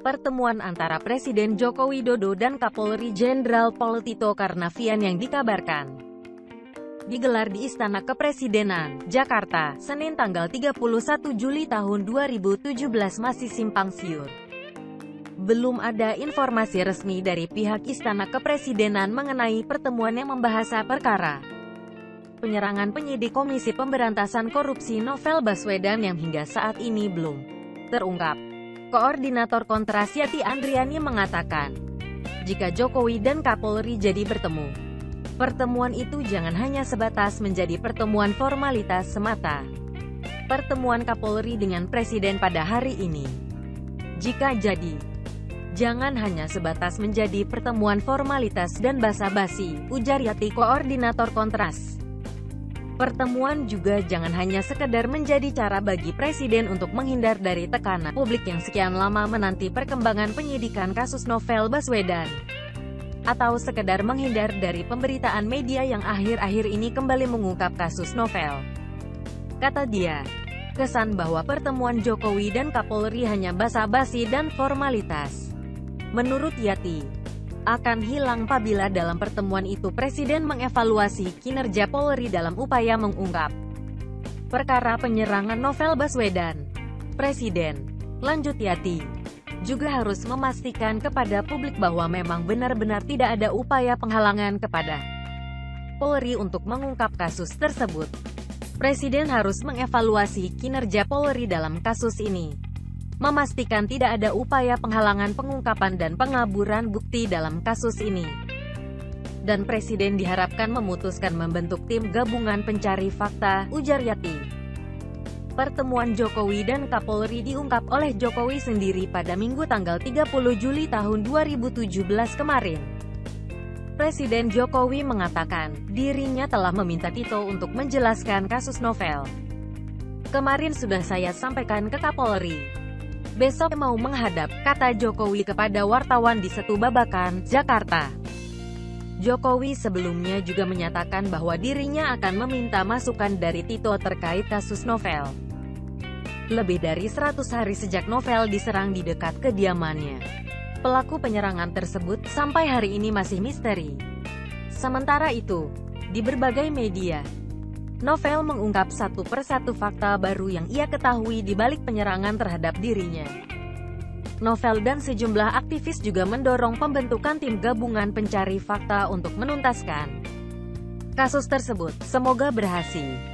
Pertemuan antara Presiden Joko Widodo dan Kapolri Jenderal Pol Tito Karnavian yang dikabarkan digelar di Istana Kepresidenan, Jakarta, Senin tanggal 31 Juli tahun 2017 masih simpang siur. Belum ada informasi resmi dari pihak Istana Kepresidenan mengenai pertemuan yang membahas perkara penyerangan penyidik Komisi Pemberantasan Korupsi Novel Baswedan yang hingga saat ini belum terungkap. Koordinator Kontras Yati Andriani mengatakan, jika Jokowi dan Kapolri jadi bertemu, pertemuan itu jangan hanya sebatas menjadi pertemuan formalitas semata. Pertemuan Kapolri dengan Presiden pada hari ini, jika jadi, jangan hanya sebatas menjadi pertemuan formalitas dan basa-basi, ujar Yati Koordinator Kontras. Pertemuan juga jangan hanya sekedar menjadi cara bagi Presiden untuk menghindar dari tekanan publik yang sekian lama menanti perkembangan penyidikan kasus Novel Baswedan, atau sekedar menghindar dari pemberitaan media yang akhir-akhir ini kembali mengungkap kasus Novel. Kata dia, kesan bahwa pertemuan Jokowi dan Kapolri hanya basa-basi dan formalitas, menurut Yati, akan hilang apabila dalam pertemuan itu Presiden mengevaluasi kinerja Polri dalam upaya mengungkap perkara penyerangan Novel Baswedan. Presiden, lanjut Yati, juga harus memastikan kepada publik bahwa memang benar-benar tidak ada upaya penghalangan kepada Polri untuk mengungkap kasus tersebut. Presiden harus mengevaluasi kinerja Polri dalam kasus ini, memastikan tidak ada upaya penghalangan pengungkapan dan pengaburan bukti dalam kasus ini. Dan Presiden diharapkan memutuskan membentuk tim gabungan pencari fakta, ujar Yati. Pertemuan Jokowi dan Kapolri diungkap oleh Jokowi sendiri pada Minggu tanggal 30 Juli tahun 2017 kemarin. Presiden Jokowi mengatakan, dirinya telah meminta Tito untuk menjelaskan kasus Novel. Kemarin sudah saya sampaikan ke Kapolri. Besok mau menghadap, kata Jokowi kepada wartawan di Setubabakan, Jakarta. Jokowi sebelumnya juga menyatakan bahwa dirinya akan meminta masukan dari Tito terkait kasus Novel. Lebih dari 100 hari sejak Novel diserang di dekat kediamannya, pelaku penyerangan tersebut sampai hari ini masih misteri. Sementara itu, di berbagai media, Novel mengungkap satu persatu fakta baru yang ia ketahui di balik penyerangan terhadap dirinya. Novel dan sejumlah aktivis juga mendorong pembentukan tim gabungan pencari fakta untuk menuntaskan kasus tersebut. Semoga berhasil.